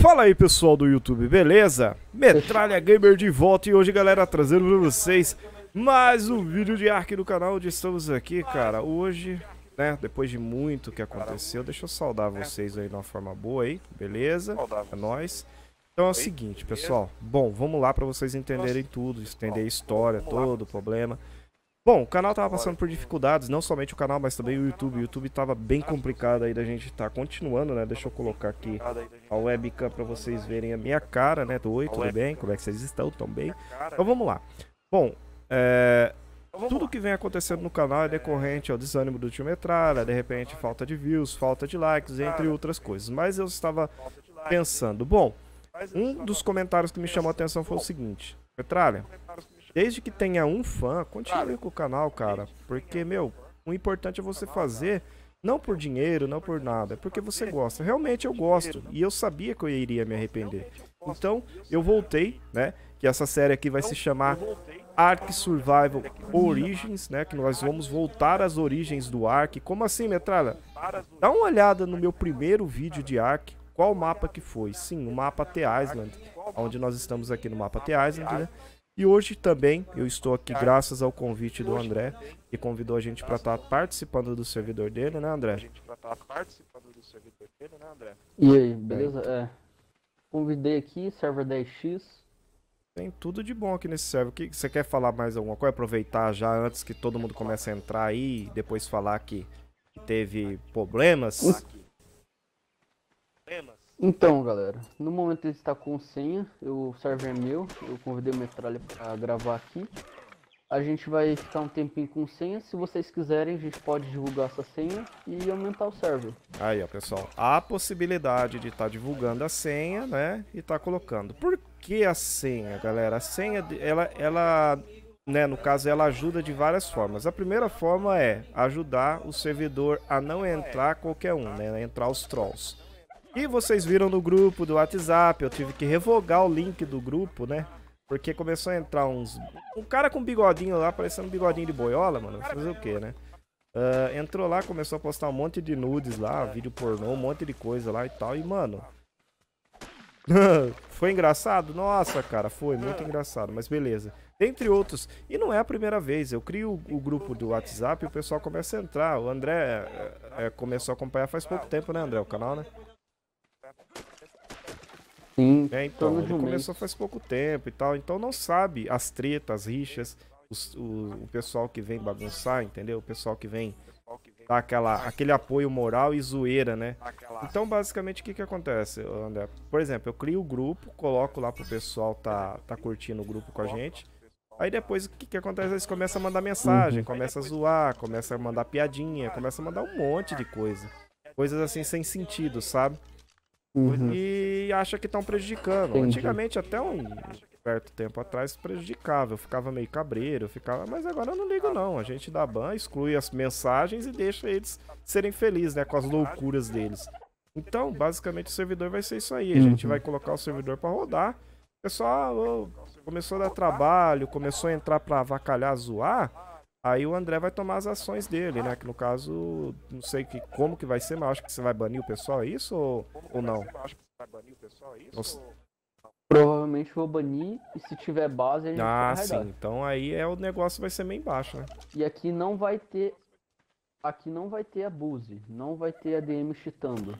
Fala aí pessoal do YouTube, beleza? Metralha Gamer de volta e hoje galera trazendo pra vocês mais um vídeo de Ark no canal, onde estamos aqui cara, hoje, né, depois de muito que aconteceu, deixa eu saudar vocês aí de uma forma boa aí, beleza? É nóis. Então é o seguinte pessoal, bom, vamos lá pra vocês entenderem tudo, entender a história, todo o problema. Bom, o canal tava passando por dificuldades, não somente o canal, mas também o YouTube. O YouTube tava bem complicado aí da gente estar continuando, né? Deixa eu colocar aqui a webcam pra vocês verem a minha cara, né? Oi, tudo bem? Como é que vocês estão? Tão bem? Então vamos lá. Bom, tudo que vem acontecendo no canal é decorrente ao desânimo do Tio Metralha, de repente falta de views, falta de likes, entre outras coisas. Mas eu estava pensando, bom, um dos comentários que me chamou a atenção foi o seguinte: Metralha, desde que tenha um fã, continue com o canal, cara. Porque, meu, o importante é você fazer, não por dinheiro, não por nada, é porque você gosta. Realmente eu gosto, e eu sabia que eu iria me arrepender. Então, eu voltei, né, que essa série aqui vai se chamar Ark Survival Origins, né, que nós vamos voltar às origens do Ark. Como assim, Metralha? Dá uma olhada no meu primeiro vídeo de Ark, qual mapa que foi. Sim, o mapa T-Island, onde nós estamos aqui no mapa T-Island, né. E hoje também eu estou aqui graças ao convite do André, que convidou a gente para estar participando do servidor dele, né, André? E aí, beleza? É. Convidei aqui, server 10x. Tem tudo de bom aqui nesse server. Você quer falar mais alguma coisa? Aproveitar já antes que todo mundo comece a entrar aí e depois falar que teve problemas? Então, galera, no momento ele está com senha, o server é meu, eu convidei o Metralha para gravar aqui. A gente vai ficar um tempinho com senha, se vocês quiserem a gente pode divulgar essa senha e aumentar o server. Aí, ó, pessoal, há a possibilidade de estar divulgando a senha, né, e tá colocando. Por que a senha, galera? A senha, ela né, no caso, ela ajuda de várias formas. A primeira forma é ajudar o servidor a não entrar qualquer um, né, entrar os trolls. E vocês viram no grupo do WhatsApp, eu tive que revogar o link do grupo, né? Porque começou a entrar uns... Um cara com bigodinho lá, parecendo um bigodinho de boiola, mano. Fazer o quê, né? Entrou lá, começou a postar um monte de nudes lá, vídeo pornô, um monte de coisa lá e tal. E, mano... foi engraçado? Nossa, cara, foi muito engraçado, mas beleza. Dentre outros, e não é a primeira vez, eu crio o grupo do WhatsApp e o pessoal começa a entrar. O André começou a acompanhar faz pouco tempo, né, André, o canal, né? Sim, é, então, ele começou faz pouco tempo e tal, então não sabe as tretas, as rixas, o pessoal que vem bagunçar, entendeu? O pessoal que vem dar aquele apoio moral e zoeira, né? Então, basicamente, o que acontece, André? Por exemplo, eu crio o grupo, coloco lá pro pessoal tá curtindo o grupo com a gente, aí depois o que acontece? Eles começam a mandar mensagem, começa a zoar, começa a mandar piadinha, começa a mandar um monte de coisa. Coisas assim sem sentido, sabe? E acha que estão prejudicando. Entendi. Antigamente, até um certo tempo atrás, prejudicava. Eu ficava meio cabreiro, mas agora eu não ligo não. A gente dá ban, exclui as mensagens e deixa eles serem felizes, né, com as loucuras deles. Então, basicamente, o servidor vai ser isso aí. A gente vai colocar o servidor pra rodar. O pessoal começou a dar trabalho, começou a entrar pra avacalhar, zoar. Aí o André vai tomar as ações dele, né? Que no caso, não sei como que vai ser, mas acho que você vai banir o pessoal, é isso ou não? Provavelmente vou banir e se tiver base a gente vai arredar. Sim, então aí o negócio vai ser meio baixo, né? E aqui não vai ter... Aqui não vai ter abuse, não vai ter ADM cheatando.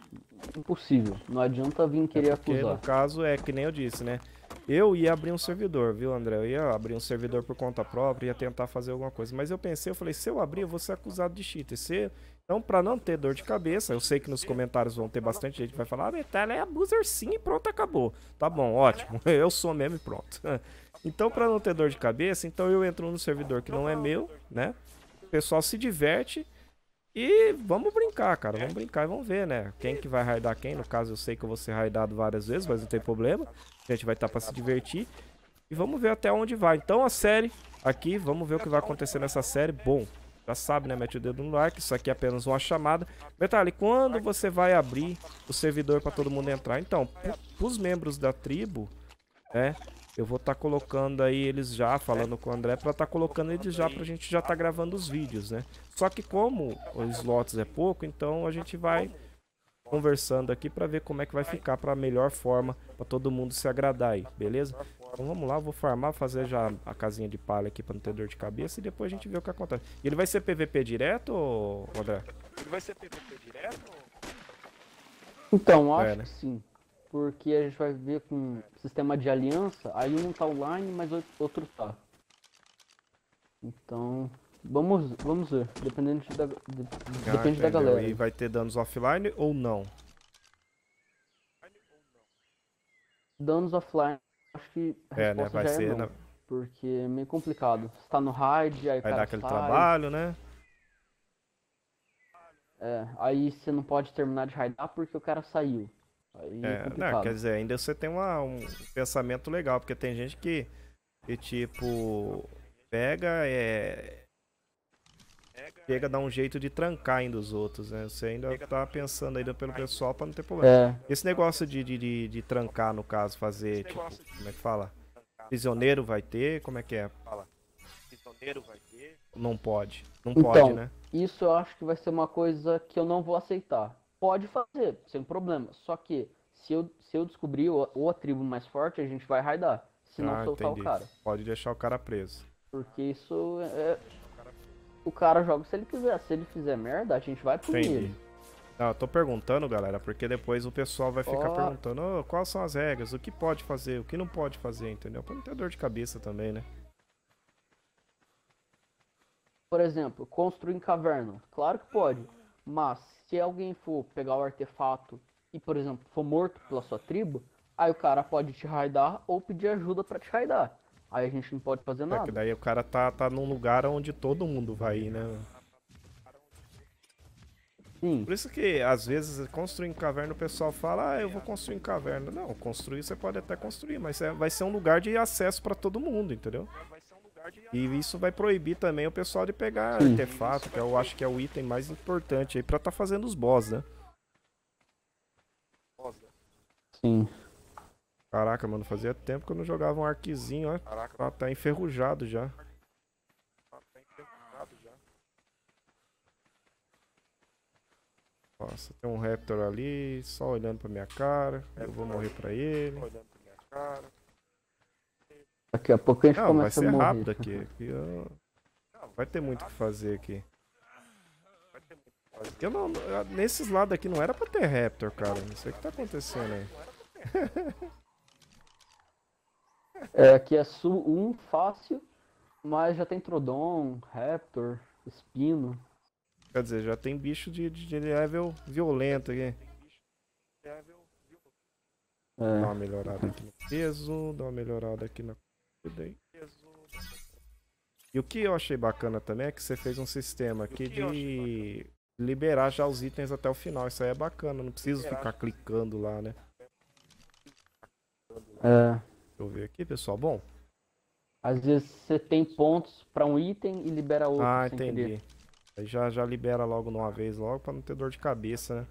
Impossível, não adianta vir querer porque, acusar. Porque no caso é que nem eu disse, né? Eu ia abrir um servidor, viu, André? Eu ia abrir um servidor por conta própria, ia tentar fazer alguma coisa. Mas eu pensei, eu falei, se eu abrir, eu vou ser acusado de cheater. Então, pra não ter dor de cabeça, eu sei que nos comentários vão ter bastante gente que vai falar, ah, Metralha é abuser sim e pronto, acabou. Tá bom, ótimo. Eu sou mesmo e pronto. Então, pra não ter dor de cabeça, então eu entro num servidor que não é meu, né? O pessoal se diverte. E vamos brincar, cara, vamos brincar e vamos ver, né? Quem que vai raidar quem, no caso eu sei que eu vou ser raidado várias vezes, mas não tem problema. A gente vai estar pra se divertir e vamos ver até onde vai. Então a série aqui, vamos ver o que vai acontecer nessa série. Bom, já sabe, né? Mete o dedo no like, isso aqui é apenas uma chamada. Detalhe, quando você vai abrir o servidor pra todo mundo entrar? Então, pros membros da tribo, né? Eu vou estar colocando aí eles já, falando com o André, pra estar colocando eles já, pra gente já estar gravando os vídeos, né? Só que como os slots é pouco, então a gente vai conversando aqui para ver como é que vai ficar para a melhor forma, para todo mundo se agradar aí, beleza? Então vamos lá, eu vou farmar, fazer já a casinha de palha aqui para não ter dor de cabeça e depois a gente vê o que acontece. E ele vai ser PVP direto, André? Ele vai ser PVP direto? Então, acho que sim. Porque a gente vai ver com sistema de aliança, aí um tá online, mas outro tá. Então, vamos ver, depende da galera. E vai ter danos offline ou não? Danos offline, acho que né? Vai ser não, porque é meio complicado. Você tá no raid, aí vai dar aquele trabalho, né? É, aí você não pode terminar de raidar porque o cara saiu. Aí não, quer dizer, ainda você tem um pensamento legal, porque tem gente que tipo, pega, dá um jeito de trancar ainda os outros, né? Você ainda tá pensando ainda pelo pessoal pra não ter problema. É. Esse negócio de trancar, no caso, fazer, tipo, como é que fala? Prisioneiro vai ter, como é que é? Prisioneiro vai ter? Não pode, não pode, né? Isso eu acho que vai ser uma coisa que eu não vou aceitar. Pode fazer, sem problema. Só que se eu descobrir ou a tribo mais forte, a gente vai raidar. Se não soltar o cara. Pode deixar o cara preso. Porque isso é... O cara joga se ele quiser. Se ele fizer merda, a gente vai punir ele. Não, eu tô perguntando, galera, porque depois o pessoal vai ficar perguntando quais são as regras, o que pode fazer, o que não pode fazer, entendeu? Pra não ter dor de cabeça também, né? Por exemplo, construir em caverna. Claro que pode. Mas se alguém for pegar o artefato e, por exemplo, for morto pela sua tribo, aí o cara pode te raidar ou pedir ajuda pra te raidar. Aí a gente não pode fazer nada. Que daí o cara tá num lugar onde todo mundo vai, né? Sim. Por isso que, às vezes, construir em caverna, o pessoal fala, eu vou construir em caverna. Não, construir você pode até construir, mas vai ser um lugar de acesso pra todo mundo, entendeu? E isso vai proibir também o pessoal de pegar artefato, que eu acho que é o item mais importante aí pra tá fazendo os boss, né? Sim. Caraca, mano, fazia tempo que eu não jogava um arquezinho, ó. Caraca, tá enferrujado já. Nossa, tem um raptor ali, só olhando pra minha cara. Eu vou morrer pra ele. Daqui a pouco a gente começa a morrer. Vai ser rápido aqui eu... vai ter muito o que fazer aqui. Eu não... Nesses lados aqui não era pra ter raptor, cara. Não sei o que tá acontecendo aí. Aqui é sul 1, fácil. Mas já tem Trodon, raptor, espino. Quer dizer, já tem bicho de level violento aqui. Dá uma melhorada aqui no peso, dá uma melhorada aqui na... E o que eu achei bacana também é que você fez um sistema aqui de liberar já os itens até o final. Isso aí é bacana, não preciso ficar clicando lá, né? Deixa eu ver aqui, pessoal. Bom, às vezes você tem pontos pra um item e libera outro. Ah, entendi. Querer. Aí já libera logo de uma vez, logo pra não ter dor de cabeça,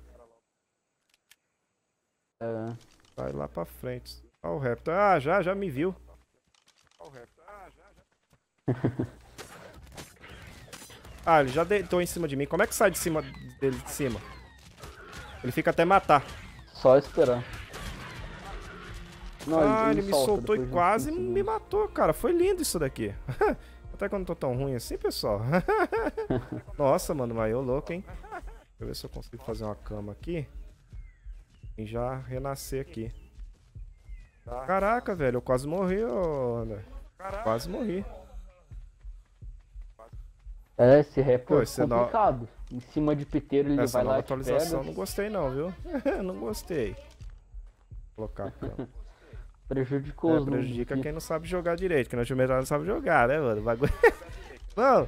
né? Vai lá pra frente. Olha o raptor. Ah, já me viu. Olha o raptor. Ah, já. Ele já deitou em cima de mim. Como é que sai de cima dele de cima? Ele fica até matar. Só esperar. Não, ele me soltou e quase me matou, cara. Foi lindo isso daqui. Até que eu não tô tão ruim assim, pessoal. Nossa, mano, mas eu louco, hein? Deixa eu ver se eu consigo fazer uma cama aqui. E já renascer aqui. Caraca, velho, eu quase morri, André. Quase morri. Esse raptor é complicado. Em cima de piteiro ele vai lá e atualização, não gostei não, viu? Não gostei. Vou colocar a cama. Prejudicou os números. Prejudica quem não sabe jogar direito, que na Metralha não sabe jogar, né, mano? Bagulho. Não,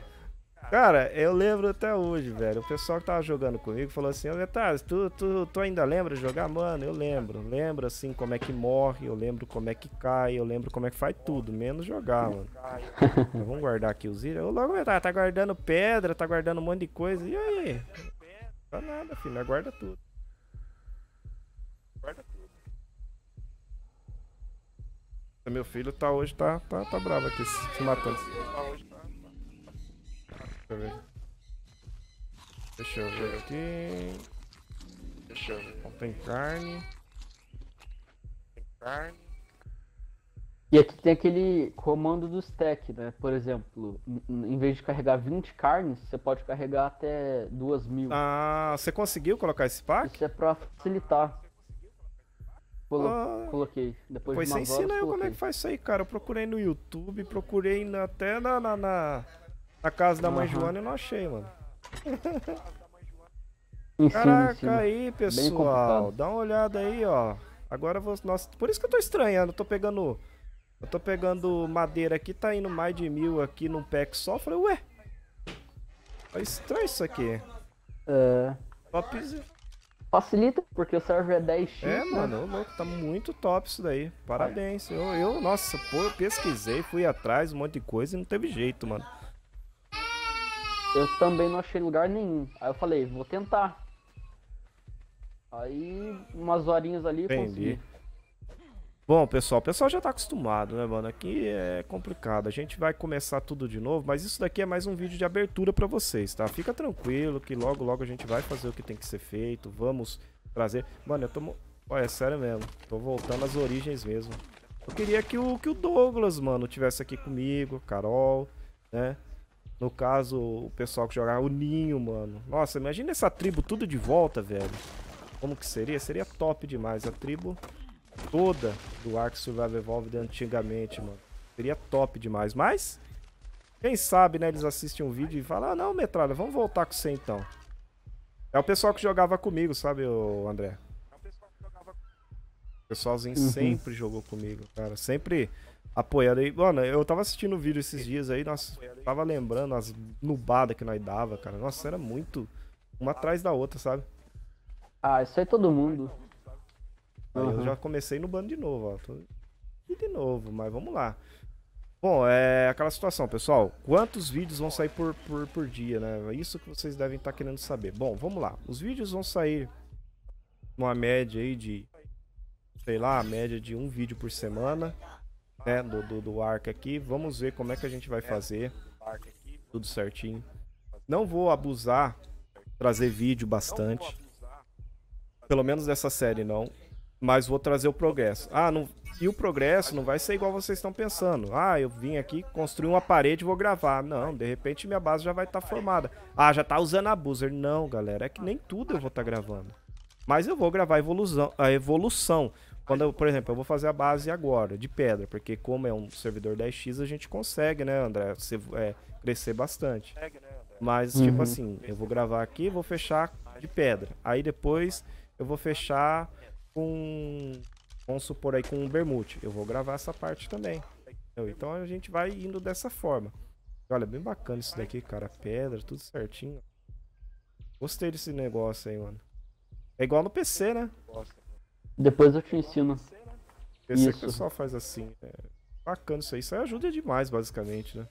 cara, eu lembro até hoje, velho. O pessoal que tava jogando comigo falou assim: ô Metralha, tu ainda lembra de jogar? Mano, eu lembro. Lembro assim como é que morre, eu lembro como é que cai, eu lembro como é que faz tudo, menos jogar, mano. Então, vamos guardar aqui os itens. Ô, logo, Metralha, tá guardando pedra, tá guardando um monte de coisa. E aí? Não dá nada, filho, guarda tudo. Guarda tudo. Meu filho hoje tá bravo aqui, se matando. Deixa eu ver aqui. Deixa eu ver. Não tem carne. Tem carne. E aqui tem aquele comando dos tech, né? Por exemplo, em vez de carregar 20 carnes, você pode carregar até 2.000. Ah, você conseguiu colocar esse pack? Isso é pra facilitar. Coloquei. Depois você ensina eu como é que faz isso aí, cara. Eu procurei no YouTube, procurei até na casa da mãe Joana e não achei, mano. Caraca, aí, pessoal. Dá uma olhada aí, ó. Agora eu vou... Nossa, por isso que eu tô estranhando. Eu tô pegando madeira aqui, tá indo mais de 1.000 aqui num pack só. Eu falei, ué. É estranho isso aqui. É. Topzinho. Facilita, porque o server é 10x. É, mano, louco, tá muito top isso daí. Parabéns. Nossa, pô, eu pesquisei, fui atrás, um monte de coisa e não teve jeito, mano. Eu também não achei lugar nenhum. Aí eu falei, vou tentar. Aí, umas horinhas ali, consegui. Bom, pessoal, o pessoal já tá acostumado, né, mano? Aqui é complicado. A gente vai começar tudo de novo, mas isso daqui é mais um vídeo de abertura pra vocês, tá? Fica tranquilo que logo, logo a gente vai fazer o que tem que ser feito. Vamos trazer... Mano, eu tô... Olha, é sério mesmo. Tô voltando às origens mesmo. Eu queria que o Douglas, mano, tivesse aqui comigo, Carol, né? No caso, o pessoal que jogava o Ninho, mano. Nossa, imagina essa tribo tudo de volta, velho. Como que seria? Seria top demais. A tribo toda do Ark Survival Evolved antigamente, mano. Seria top demais. Mas, quem sabe, né? Eles assistem um vídeo e falam, ah, não, Metralha, vamos voltar com você então. É o pessoal que jogava comigo, sabe, André? É o pessoal que jogava comigo. O pessoalzinho sempre jogou comigo, cara. Sempre... apoiado aí, mano, eu tava assistindo o vídeo esses dias aí, nossa, tava lembrando as nubadas que nós dava, cara. Nossa, era muito, uma atrás da outra, sabe? Ah, isso aí todo mundo. Aí eu já comecei no bando de novo, ó. E de novo, mas vamos lá. Bom, é aquela situação, pessoal. Quantos vídeos vão sair por dia, né? Isso que vocês devem estar querendo saber. Bom, vamos lá. Os vídeos vão sair numa média aí de, sei lá, a média de um vídeo por semana. É, do Ark aqui, vamos ver como é que a gente vai fazer tudo certinho. Não vou abusar, trazer vídeo bastante, pelo menos dessa série não, mas vou trazer o progresso. Ah, não, e o progresso não vai ser igual vocês estão pensando. Ah, eu vim aqui, construí uma parede e vou gravar. Não, de repente minha base já vai estar formada. Ah, já tá usando a buzzer. Não, galera, é que nem tudo eu vou estar gravando. Mas eu vou gravar a evolução. Quando eu, por exemplo, eu vou fazer a base agora, de pedra, porque como é um servidor 10x, a gente consegue, né, André, crescer bastante. Mas, tipo assim, eu vou gravar aqui, vou fechar de pedra. Aí depois eu vou fechar com, vamos supor aí, com um bermute. Eu vou gravar essa parte também. Então a gente vai indo dessa forma. Olha, bem bacana isso daqui, cara. Pedra, tudo certinho. Gostei desse negócio aí, mano. É igual no PC, né? Depois eu te ensino. Esse aqui só faz assim. É bacana isso aí. Isso aí ajuda demais, basicamente, né?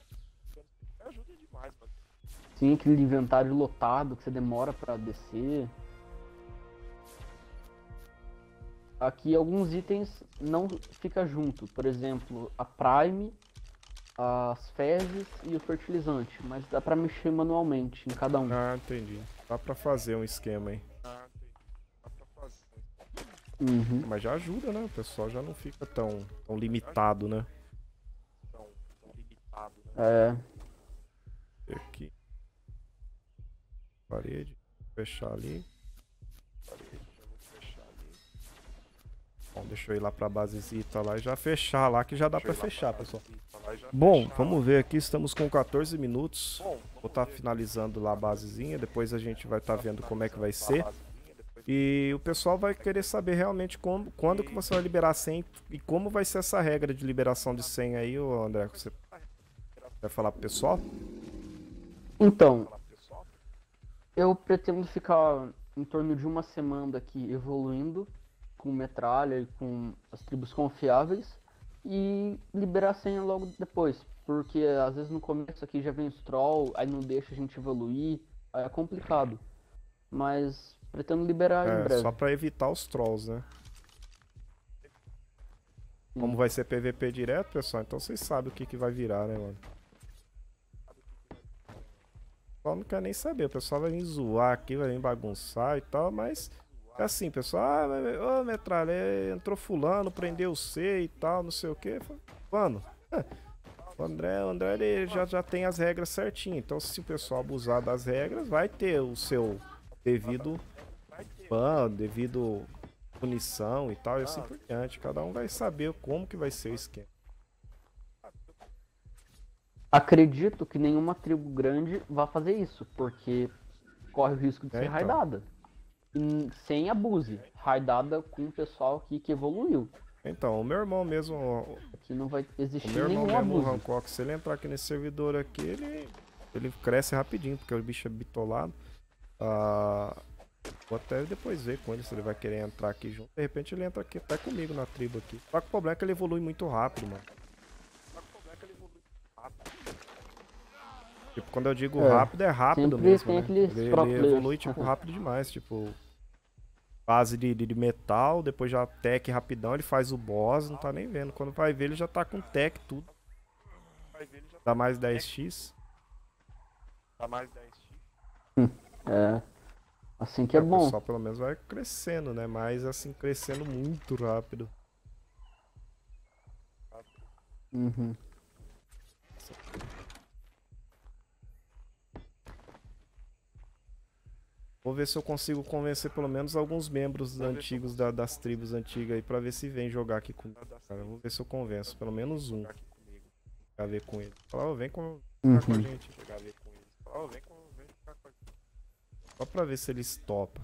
Sim, aquele inventário lotado que você demora pra descer. Aqui alguns itens não ficam junto. Por exemplo, a prime, as fezes e o fertilizante. Mas dá pra mexer manualmente em cada um. Ah, entendi. Dá pra fazer um esquema aí. Mas já ajuda, né? O pessoal já não fica tão limitado, né? É. Aqui. Parede. Fechar ali. Bom, deixa eu ir lá pra basezita lá e já fechar lá, que já dá pra fechar, pessoal. Bom, vamos ver aqui. Estamos com 14 minutos. Vou estar finalizando lá a basezinha. Depois a gente vai estar vendo como é que vai ser. E o pessoal vai querer saber realmente quando que você vai liberar 100 e como vai ser essa regra de liberação de 100 aí, André, você vai falar pro pessoal? Então, eu pretendo ficar em torno de uma semana aqui evoluindo com Metralha e com as tribos confiáveis e liberar 100 logo depois, porque às vezes no começo aqui já vem os troll, aí não deixa a gente evoluir, aí é complicado, mas... pretendo liberar em breve. Só pra evitar os trolls, né? Sim. Como vai ser PVP direto, pessoal, então vocês sabem o que vai virar, né, mano? O pessoal não quer nem saber, o pessoal vai vir zoar aqui, vai vir bagunçar e tal, mas Fica assim, pessoal. Ah, ô, Metralha, entrou fulano, prendeu você e tal, não sei o que. Mano, o André ele já tem as regras certinho. Então, se o pessoal abusar das regras, vai ter o seu devido ban, devido punição e tal, e assim por diante. Cada um vai saber como que vai ser o esquema. Acredito que nenhuma tribo grande vá fazer isso, porque corre o risco de ser raidada. Sem abuse, raidada com o pessoal aqui que evoluiu. Então, o meu irmão mesmo... Aqui não vai existir nenhum abuso. O meu irmão mesmo, o Hancock, se ele entrar aqui nesse servidor aqui, ele cresce rapidinho, porque o bicho é bitolado. Vou até depois ver com ele se ele vai querer entrar aqui junto. De repente ele entra aqui até comigo na tribo aqui. Só que o problema é que ele evolui muito rápido, mano. Tipo, quando eu digo rápido, é rápido mesmo, né? Ele evolui, tipo, rápido demais, tipo... Base de metal, depois já tech rapidão, ele faz o boss, não tá nem vendo. Quando vai ver, ele já tá com tech tudo. Dá mais 10x. Dá mais 10x. É. Assim que é bom. O pessoal pelo menos vai crescendo, né? Mas assim, crescendo muito rápido. Uhum. Vou ver se eu consigo convencer pelo menos alguns membros antigos das tribos antigas aí pra ver se vem jogar aqui comigo, cara. Vou ver se eu convenço pelo menos um pra ver com ele. Fala, vem com a gente. Fala, vem ficar com a gente. Só pra ver se eles topam.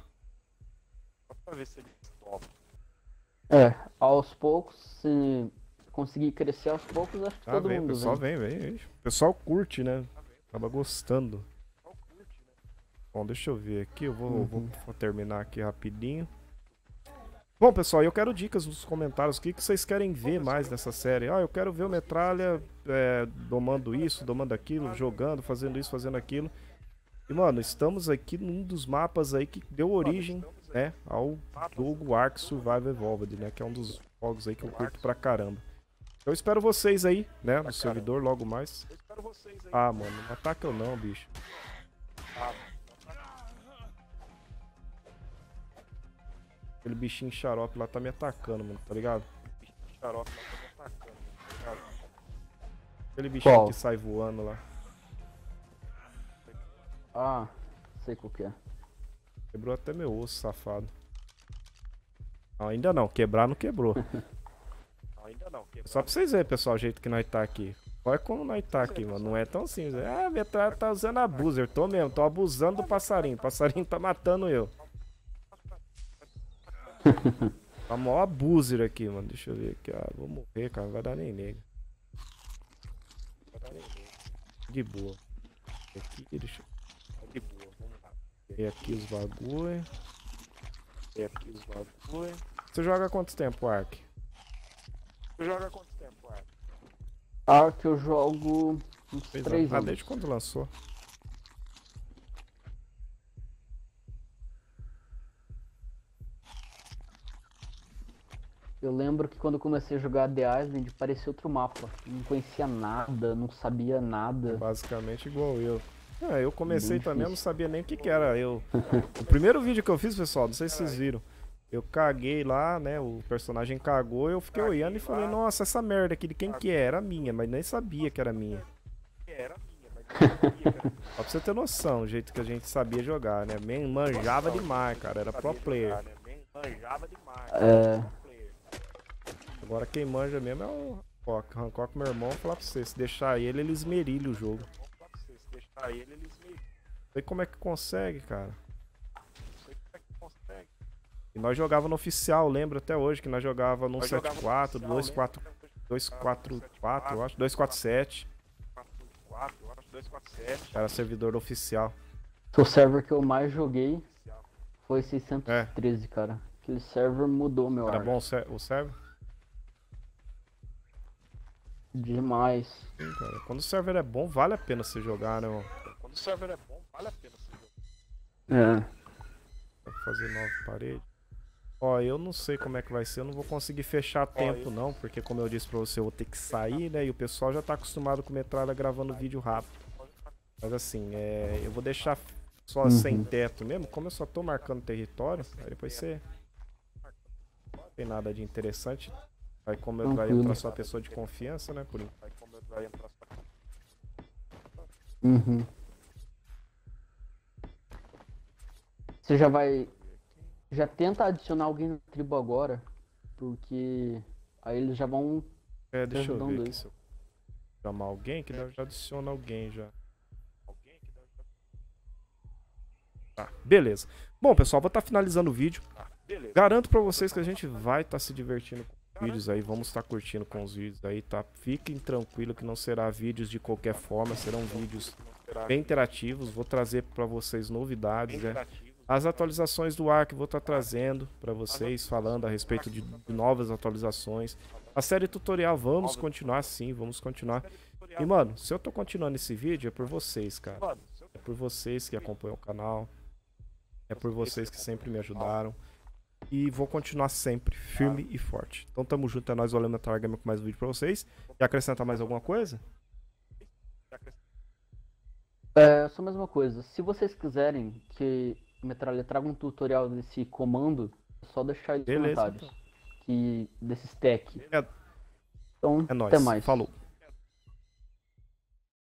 É, aos poucos, se conseguir crescer aos poucos, acho que todo mundo vem. Pessoal, vem. O pessoal curte, né? Acaba gostando. Bom, deixa eu ver aqui, eu vou terminar aqui rapidinho. Bom, pessoal, eu quero dicas nos comentários. O que vocês querem ver mais dessa série? Ah, eu quero ver o Metralha domando isso, domando aquilo, jogando, fazendo isso, fazendo aquilo. E, mano, estamos aqui num dos mapas aí que deu origem, né, ao jogo Ark Survival Evolved, né, que é um dos jogos aí que eu curto pra caramba. Eu espero vocês aí, né, no servidor logo mais. Ah, mano, não ataca eu não, bicho. Aquele bichinho xarope lá tá me atacando, mano, tá ligado? Aquele bichinho que sai voando lá. Ah, sei qual que é. Quebrou até meu osso, safado. Não, ainda não, quebrar não quebrou. Só pra vocês verem, pessoal, o jeito que nós tá aqui. Olha como nós tá aqui, mano, não é tão simples. Ah, Metralha tá usando abuser, tô mesmo, tô abusando do passarinho. O passarinho tá matando eu. Tá maior abuser aqui, mano. Deixa eu ver aqui. Ah, vou morrer, cara. Não vai dar nem nega. De boa. Aqui, deixa eu... De boa, vamos lá. Peguei aqui os bagulho. Você joga quanto tempo, Ark? Ark eu jogo uns 3 anos. Ah, desde quando lançou? Eu lembro que quando eu comecei a jogar T-Island, parecia outro mapa. Não conhecia nada, não sabia nada. Basicamente igual eu. É, eu comecei também, eu não sabia nem o que era. O primeiro vídeo que eu fiz, pessoal, não sei se vocês viram. Eu caguei lá, né, o personagem cagou, eu fiquei olhando e falei, nossa, essa merda aqui de quem que é? Era minha, mas nem sabia que era minha. Só pra você ter noção, o jeito que a gente sabia jogar, né? Manjava demais, cara, era pro player. É... Agora quem manja mesmo é o Hancock. Hancock, meu irmão, vou falar pra você, se deixar ele, ele esmerilha o jogo. Não sei como é que consegue, cara. E nós jogava no oficial, lembro até hoje que nós jogava no 74, 244, eu acho, 247. Era servidor oficial. O server que eu mais joguei foi 613, cara. Aquele server mudou, meu Era bom o server? Demais. Sim, cara. Quando o server é bom, vale a pena você jogar, né, mano? Quando o server é bom, vale a pena você jogar. É. Vou fazer 9 paredes. Ó, eu não sei como é que vai ser, eu não vou conseguir fechar tempo não, porque como eu disse pra você, eu vou ter que sair, né? E o pessoal já tá acostumado com Metralha gravando vídeo rápido. Mas assim, eu vou deixar só sem teto mesmo, como eu só tô marcando território, aí depois você... Não tem nada de interessante. Aí como eu vai entrar sua pessoa de confiança, né, por enquanto. Você já vai... Já tenta adicionar alguém na tribo agora, porque aí eles já vão... É, deixa eu ver aqui se eu chamar alguém, que já adiciona alguém já. Tá, beleza. Bom, pessoal, vou estar finalizando o vídeo. Garanto pra vocês que a gente vai estar se divertindo com os vídeos aí, vamos estar curtindo com os vídeos aí, tá? Fiquem tranquilos que não será vídeos de qualquer forma, serão vídeos bem interativos. Vou trazer pra vocês novidades, né? As atualizações do Ark vou estar trazendo para vocês, falando a respeito de novas atualizações. A série tutorial vamos continuar sim, vamos continuar. E mano, se eu tô continuando esse vídeo é por vocês, cara. É por vocês que acompanham o canal. É por vocês que sempre me ajudaram. E vou continuar sempre, firme e forte. Então tamo junto, é nóis, valeu, Metralha Gamer com mais um vídeo pra vocês. Quer acrescentar mais alguma coisa? É, só mais uma coisa. Se vocês quiserem que... Metralha, traga um tutorial desse comando, só deixar aí nos comentários. Então. E desses tech. Então, é nóis. Até mais. Falou.